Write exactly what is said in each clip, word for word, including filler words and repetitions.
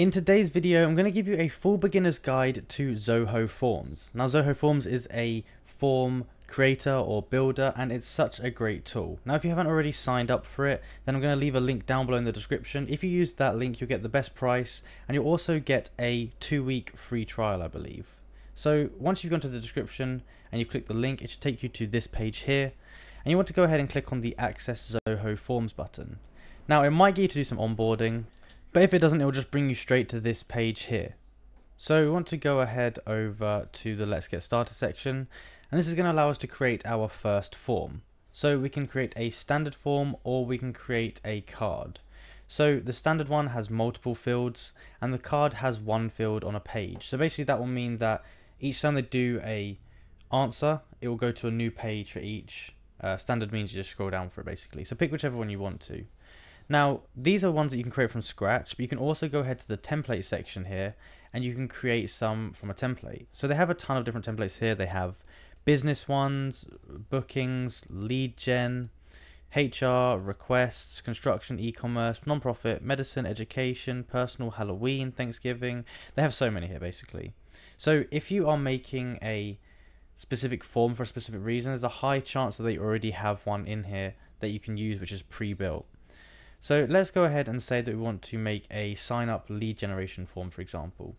In today's video, I'm going to give you a full beginner's guide to Zoho Forms. Now, Zoho Forms is a form creator or builder, and it's such a great tool. Now, if you haven't already signed up for it, then I'm going to leave a link down below in the description. If you use that link, you'll get the best price, and you'll also get a two-week free trial, I believe. So once you've gone to the description and you click the link, it should take you to this page here, and you want to go ahead and click on the Access Zoho Forms button. Now, it might get you to do some onboarding, but if it doesn't, it will just bring you straight to this page here. So we want to go ahead over to the Let's Get Started section, and this is going to allow us to create our first form. So we can create a standard form, or we can create a card. So the standard one has multiple fields, and the card has one field on a page. So basically that will mean that each time they do a answer, it will go to a new page for each. Uh, standard means you just scroll down for it basically. So pick whichever one you want to. Now, these are ones that you can create from scratch, but you can also go ahead to the template section here and you can create some from a template. So they have a ton of different templates here. They have business ones, bookings, lead gen, H R, requests, construction, e-commerce, nonprofit, medicine, education, personal, Halloween, Thanksgiving. They have so many here basically. So if you are making a specific form for a specific reason, there's a high chance that they already have one in here that you can use, which is pre-built. So let's go ahead and say that we want to make a sign up lead generation form, for example.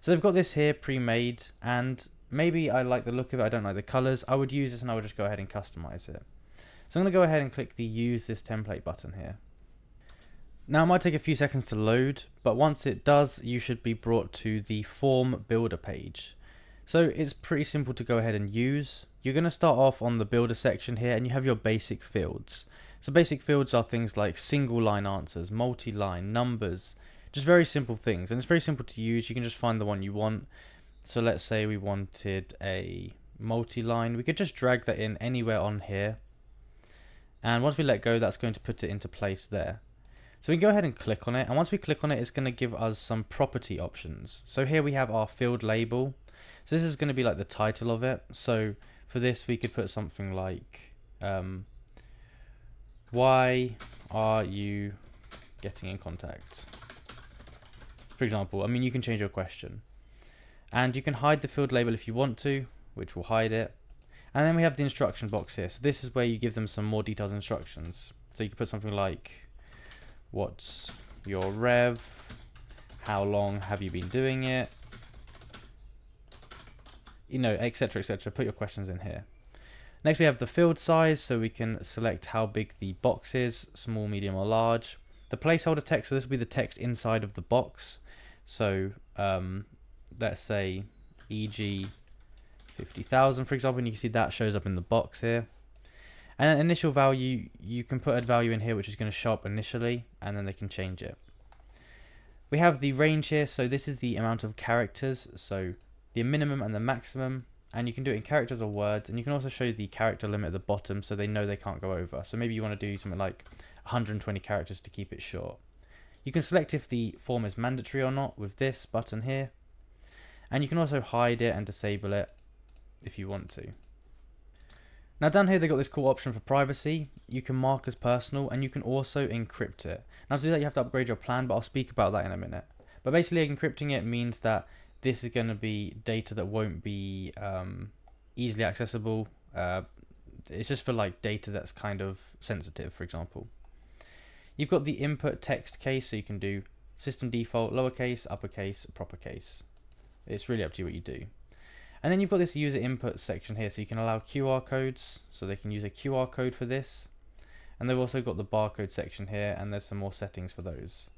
So they've got this here pre-made, and maybe I like the look of it, I don't like the colors. I would use this and I would just go ahead and customize it. So I'm gonna go ahead and click the Use This Template button here. Now, it might take a few seconds to load, but once it does, you should be brought to the form builder page. So it's pretty simple to go ahead and use. You're gonna start off on the builder section here, and you have your basic fields. So basic fields are things like single line answers, multi-line, numbers, just very simple things. And it's very simple to use. You can just find the one you want. So let's say we wanted a multi-line. We could just drag that in anywhere on here. And once we let go, that's going to put it into place there. So we can go ahead and click on it. And once we click on it, it's going to give us some property options. So here we have our field label. So this is going to be like the title of it. So for this, we could put something like... Um, why are you getting in contact? For example, I mean, you can change your question. And you can hide the field label if you want to, which will hide it. And then we have the instruction box here. So this is where you give them some more detailed instructions. So you can put something like, what's your rev? How long have you been doing it? You know, et cetera, et cetera. Put your questions in here. Next, we have the field size, so we can select how big the box is, small, medium, or large. The placeholder text, so this will be the text inside of the box. So um, let's say, for example, fifty thousand, for example, and you can see that shows up in the box here. And then initial value, you can put a value in here, which is going to show up initially, and then they can change it. We have the range here, so this is the amount of characters, so the minimum and the maximum. And you can do it in characters or words, and you can also show the character limit at the bottom so they know they can't go over. So maybe you want to do something like one hundred twenty characters to keep it short. You can select if the form is mandatory or not with this button here, and you can also hide it and disable it if you want to. Now down here, they've got this cool option for privacy. You can mark as personal, and you can also encrypt it. Now to do that, you have to upgrade your plan, but I'll speak about that in a minute. But basically, encrypting it means that this is going to be data that won't be um, easily accessible. Uh, it's just for like data that's kind of sensitive, for example. You've got the input text case, so you can do system default, lowercase, uppercase, proper case. It's really up to you what you do. And then you've got this user input section here, so you can allow Q R codes, so they can use a Q R code for this. And they've also got the barcode section here, and there's some more settings for those.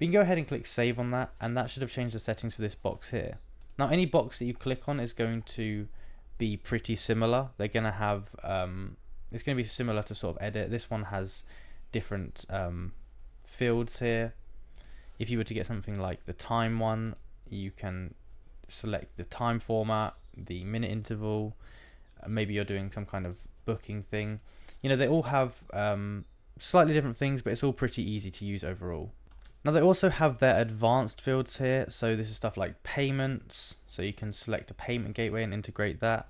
We can go ahead and click save on that, and that should have changed the settings for this box here. Now, any box that you click on is going to be pretty similar. They're going to have, um, it's going to be similar to sort of edit. This one has different um, fields here. If you were to get something like the time one, you can select the time format, the minute interval. Maybe you're doing some kind of booking thing. You know, they all have um, slightly different things, but it's all pretty easy to use overall. Now they also have their advanced fields here, so this is stuff like payments, so you can select a payment gateway and integrate that.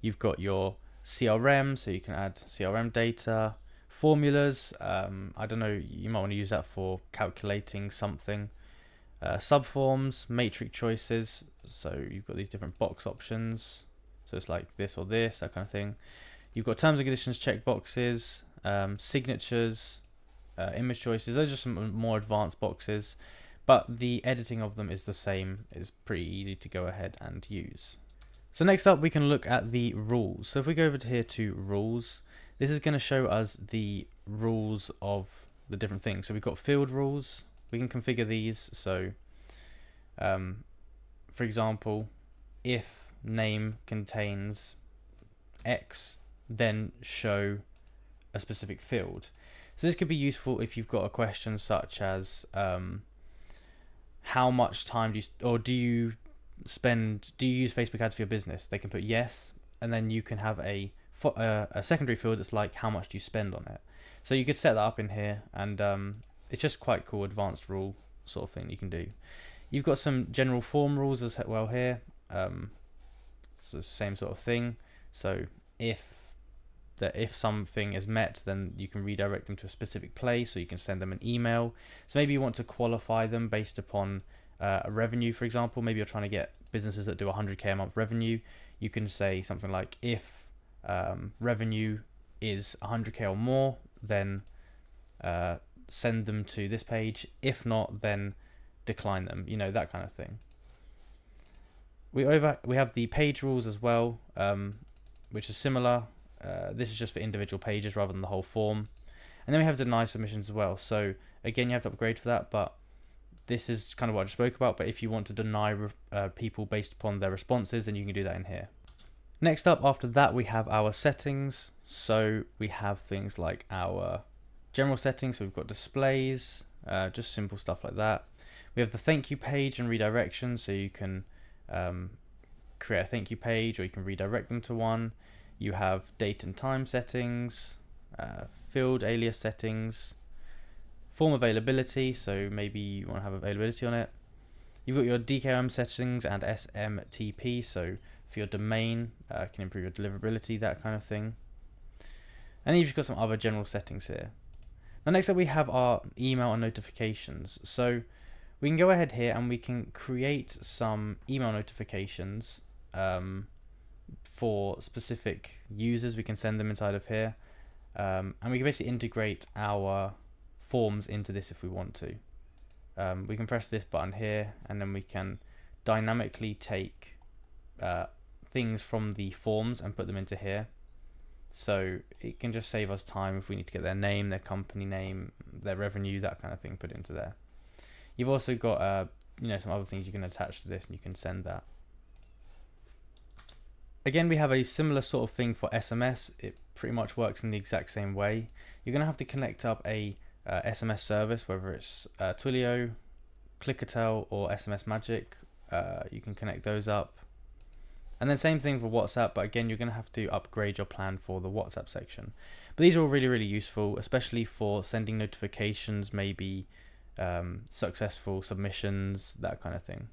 You've got your C R M, so you can add C R M data, formulas, um, I don't know, you might want to use that for calculating something, uh, subforms, matrix choices. So you've got these different box options. So it's like this or this, that kind of thing. You've got terms and conditions, checkboxes, um, signatures, uh, image choices. Those are just some more advanced boxes, but the editing of them is the same. It's pretty easy to go ahead and use. So next up, we can look at the rules. So if we go over to here to rules, this is going to show us the rules of the different things. So we've got field rules. We can configure these. So um, for example, if name contains X, then show a specific field. So this could be useful if you've got a question such as um, how much time do you or do you spend do you use Facebook ads for your business? They can put yes, and then you can have a a, a secondary field that's like how much do you spend on it. So you could set that up in here, and um, it's just quite cool advanced rule sort of thing you can do. You've got some general form rules as well here. Um, it's the same sort of thing. So if that if something is met, then you can redirect them to a specific place, so you can send them an email. So maybe you want to qualify them based upon uh, a revenue, for example. Maybe you're trying to get businesses that do one hundred K a month revenue. You can say something like, if um, revenue is one hundred K or more, then uh, send them to this page. If not, then decline them, you know, that kind of thing. We over we have the page rules as well, um, which is similar. Uh, this is just for individual pages rather than the whole form. And then we have deny submissions as well. So again, you have to upgrade for that, but this is kind of what I just spoke about. But if you want to deny uh, people based upon their responses, then you can do that in here. Next up, after that, we have our settings. So we have things like our general settings. So we've got displays, uh, just simple stuff like that. We have the thank you page and redirection. So you can um, create a thank you page, or you can redirect them to one. You have date and time settings, uh, field alias settings, form availability, so maybe you want to have availability on it. You've got your D K I M settings and S M T P, so for your domain, uh, can improve your deliverability, that kind of thing. And then you've just got some other general settings here. Now next up we have our email and notifications. So we can go ahead here and we can create some email notifications um, for specific users. We can send them inside of here, um, and we can basically integrate our forms into this if we want to. Um, we can press this button here, and then we can dynamically take uh, things from the forms and put them into here. So it can just save us time if we need to get their name, their company name, their revenue, that kind of thing put into there. You've also got uh, you know, some other things you can attach to this, and you can send that. Again, we have a similar sort of thing for S M S. It pretty much works in the exact same way. You're going to have to connect up a uh, S M S service, whether it's uh, Twilio, Clickatel, or S M S Magic. Uh, you can connect those up. And then same thing for WhatsApp, but again, you're going to have to upgrade your plan for the WhatsApp section. But these are all really, really useful, especially for sending notifications, maybe um, successful submissions, that kind of thing.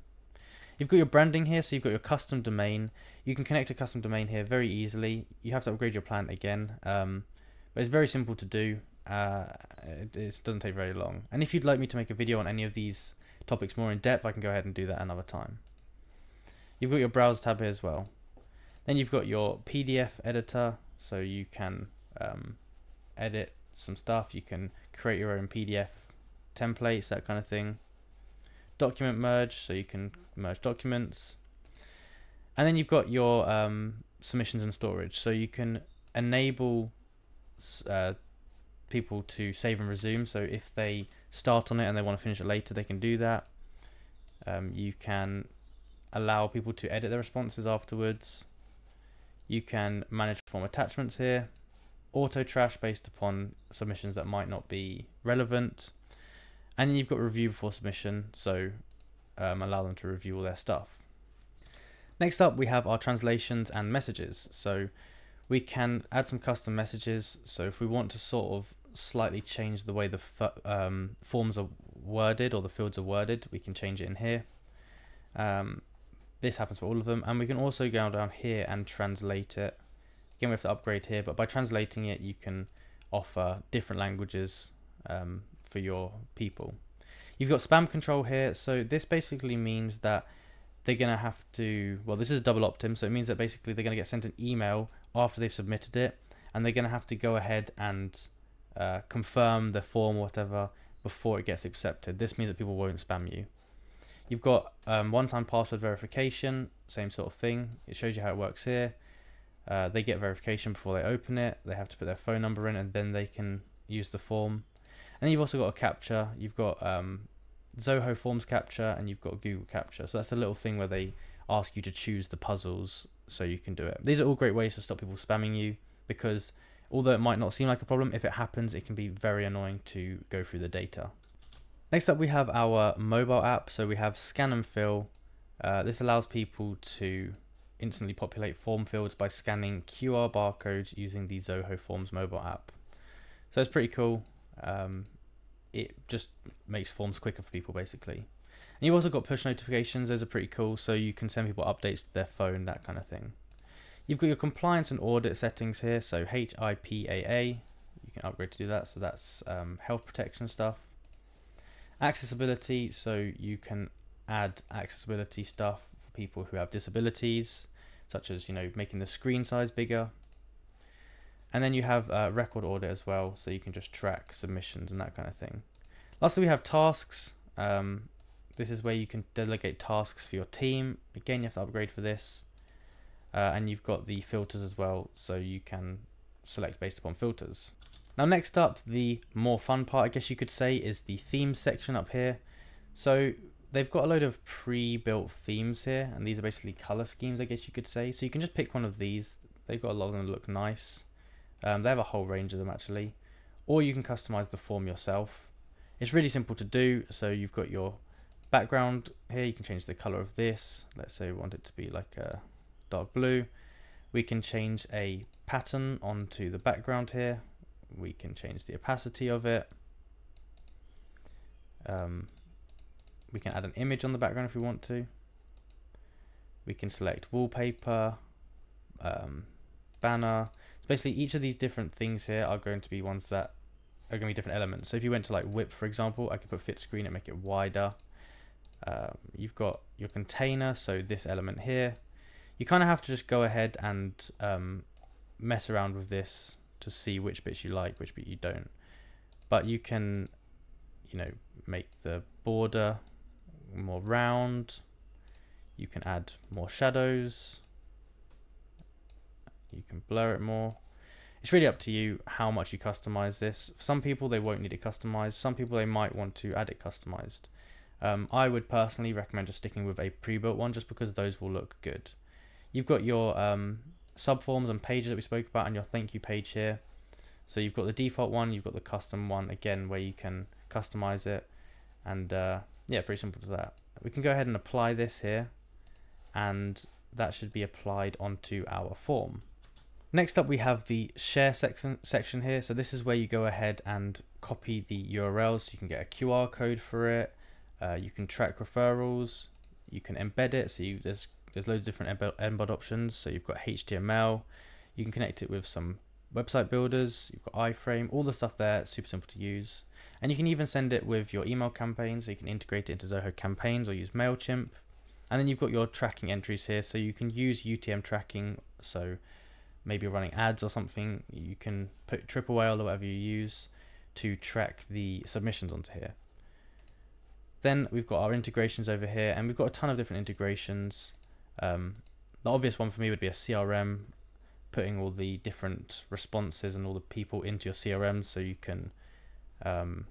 You've got your branding here, so you've got your custom domain. You can connect a custom domain here very easily. You have to upgrade your plan again, um, but it's very simple to do. Uh, it, it doesn't take very long. And if you'd like me to make a video on any of these topics more in depth, I can go ahead and do that another time. You've got your browse tab here as well. Then you've got your P D F editor, so you can um, edit some stuff. You can create your own P D F templates, that kind of thing. Document merge, so you can merge documents. And then you've got your um, submissions and storage, so you can enable uh, people to save and resume. So if they start on it and they want to finish it later, they can do that. Um, you can allow people to edit their responses afterwards. You can manage form attachments here, auto trash based upon submissions that might not be relevant. And then you've got review before submission, so um, allow them to review all their stuff. Next up, we have our translations and messages. So we can add some custom messages. So if we want to sort of slightly change the way the um, forms are worded, or the fields are worded, we can change it in here. Um, this happens for all of them. And we can also go down here and translate it. Again, we have to upgrade here, but by translating it, you can offer different languages um, for your people. You've got spam control here. So this basically means that they're going to have to, well, this is double opt-in. So it means that basically they're going to get sent an email after they've submitted it, and they're going to have to go ahead and uh, confirm the form or whatever before it gets accepted. This means that people won't spam you. You've got um, one-time password verification, same sort of thing. It shows you how it works here. Uh, they get verification before they open it. They have to put their phone number in, and then they can use the form. And then you've also got a captcha. You've got um, Zoho Forms captcha, and you've got Google captcha. So that's the little thing where they ask you to choose the puzzles so you can do it. These are all great ways to stop people spamming you, because although it might not seem like a problem, if it happens, it can be very annoying to go through the data. Next up, we have our mobile app. So we have Scan and Fill. Uh, this allows people to instantly populate form fields by scanning Q R barcodes using the Zoho Forms mobile app. So it's pretty cool. Um, it just makes forms quicker for people, basically. And you've also got push notifications. Those are pretty cool. So you can send people updates to their phone, that kind of thing. You've got your compliance and audit settings here, so HIPAA, you can upgrade to do that, so that's um, health protection stuff. Accessibility, so you can add accessibility stuff for people who have disabilities, such as, you know, making the screen size bigger. And then you have uh, record audit as well, so you can just track submissions and that kind of thing. Lastly, we have tasks. Um, this is where you can delegate tasks for your team. Again, you have to upgrade for this. Uh, and you've got the filters as well, so you can select based upon filters. Now next up, the more fun part, I guess you could say, is the themes section up here. So they've got a load of pre-built themes here, and these are basically color schemes, I guess you could say. So you can just pick one of these. They've got a lot of them that look nice. Um, they have a whole range of them actually. Or you can customize the form yourself. It's really simple to do. So you've got your background here. You can change the color of this. Let's say we want it to be like a dark blue. We can change a pattern onto the background here. We can change the opacity of it. Um, we can add an image on the background if we want to. We can select wallpaper, um, banner. So basically each of these different things here are going to be ones that are going to be different elements. So if you went to like whip, for example, I could put fit screen and make it wider. Um, you've got your container, so this element here. You kind of have to just go ahead and um, mess around with this to see which bits you like, which bit you don't. But you can, you know, make the border more round. You can add more shadows. You can blur it more. It's really up to you how much you customize this. For some people, they won't need it customized. Some people, they might want to add it customized. Um, I would personally recommend just sticking with a pre-built one, just because those will look good. You've got your um, subforms and pages that we spoke about, and your thank you page here. So you've got the default one, you've got the custom one, again, where you can customize it. And uh, yeah, pretty simple to that. We can go ahead and apply this here, and that should be applied onto our form. Next up, we have the share section, section here. So this is where you go ahead and copy the U R L, so you can get a Q R code for it. Uh, you can track referrals, you can embed it, so you there's There's loads of different embed options. So you've got H T M L, you can connect it with some website builders, you've got iframe, all the stuff there, super simple to use. And you can even send it with your email campaign, so you can integrate it into Zoho Campaigns or use Mailchimp. And then you've got your tracking entries here, so you can use U T M tracking, so maybe you're running ads or something, you can put Triple Whale or whatever you use to track the submissions onto here. Then we've got our integrations over here, and we've got a ton of different integrations. Um, the obvious one for me would be a C R M, putting all the different responses and all the people into your C R M, so you can um,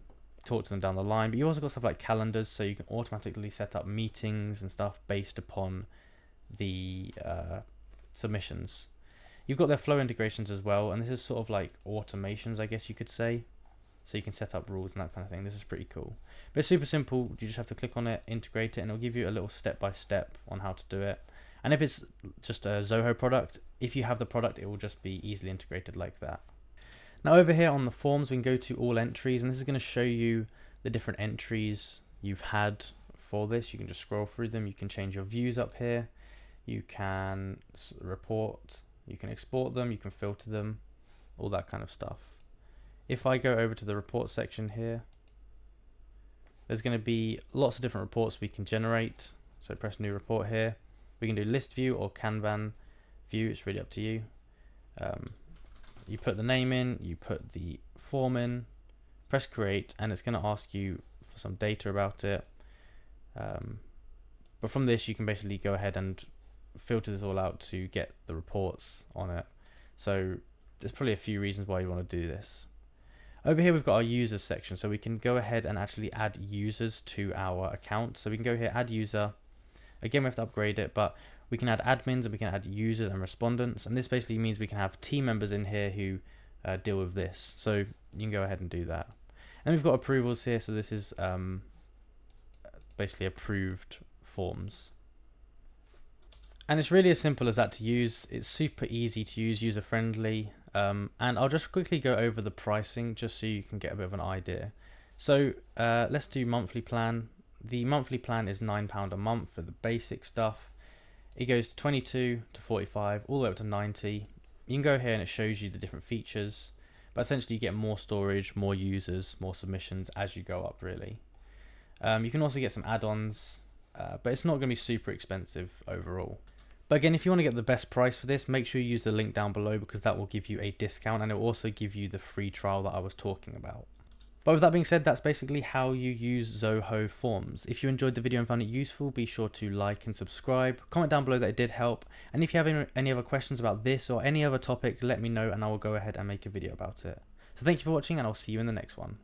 talk to them down the line. But you also got stuff like calendars, so you can automatically set up meetings and stuff based upon the uh, submissions. You've got their flow integrations as well, and this is sort of like automations, I guess you could say. So you can set up rules and that kind of thing. This is pretty cool. But it's super simple. You just have to click on it, integrate it, and it'll give you a little step-by-step on how to do it. And if it's just a Zoho product, if you have the product, it will just be easily integrated like that. Now over here on the forms, we can go to all entries, and this is going to show you the different entries you've had for this. You can just scroll through them. You can change your views up here. You can report. You can export them. You can filter them, all that kind of stuff. If I go over to the report section here, There's going to be lots of different reports we can generate. So press new report here. We can do list view or Kanban view. It's really up to you. Um, you put the name in, you put the form in, press create, and it's going to ask you for some data about it. Um, but from this, you can basically go ahead and filter this all out to get the reports on it. So there's probably a few reasons why you want to do this. Over here, we've got our users section. So we can go ahead and actually add users to our account. So we can go here, add user. Again, we have to upgrade it, but we can add admins and we can add users and respondents. And this basically means we can have team members in here who uh, deal with this. So you can go ahead and do that. And we've got approvals here. So this is um, basically approved forms. And it's really as simple as that to use. It's super easy to use, user friendly. Um, and I'll just quickly go over the pricing just so you can get a bit of an idea. So uh, let's do monthly plan. The monthly plan is nine pounds a month for the basic stuff. It goes to twenty-two to forty-five, all the way up to ninety. You can go here and it shows you the different features, but essentially you get more storage, more users, more submissions as you go up really. Um, you can also get some add-ons, uh, but it's not going to be super expensive overall. But again, if you want to get the best price for this, make sure you use the link down below because that will give you a discount and it will also give you the free trial that I was talking about. But with that being said, that's basically how you use Zoho Forms. If you enjoyed the video and found it useful, be sure to like and subscribe. Comment down below that it did help. And if you have any other questions about this or any other topic, let me know and I will go ahead and make a video about it. So thank you for watching and I'll see you in the next one.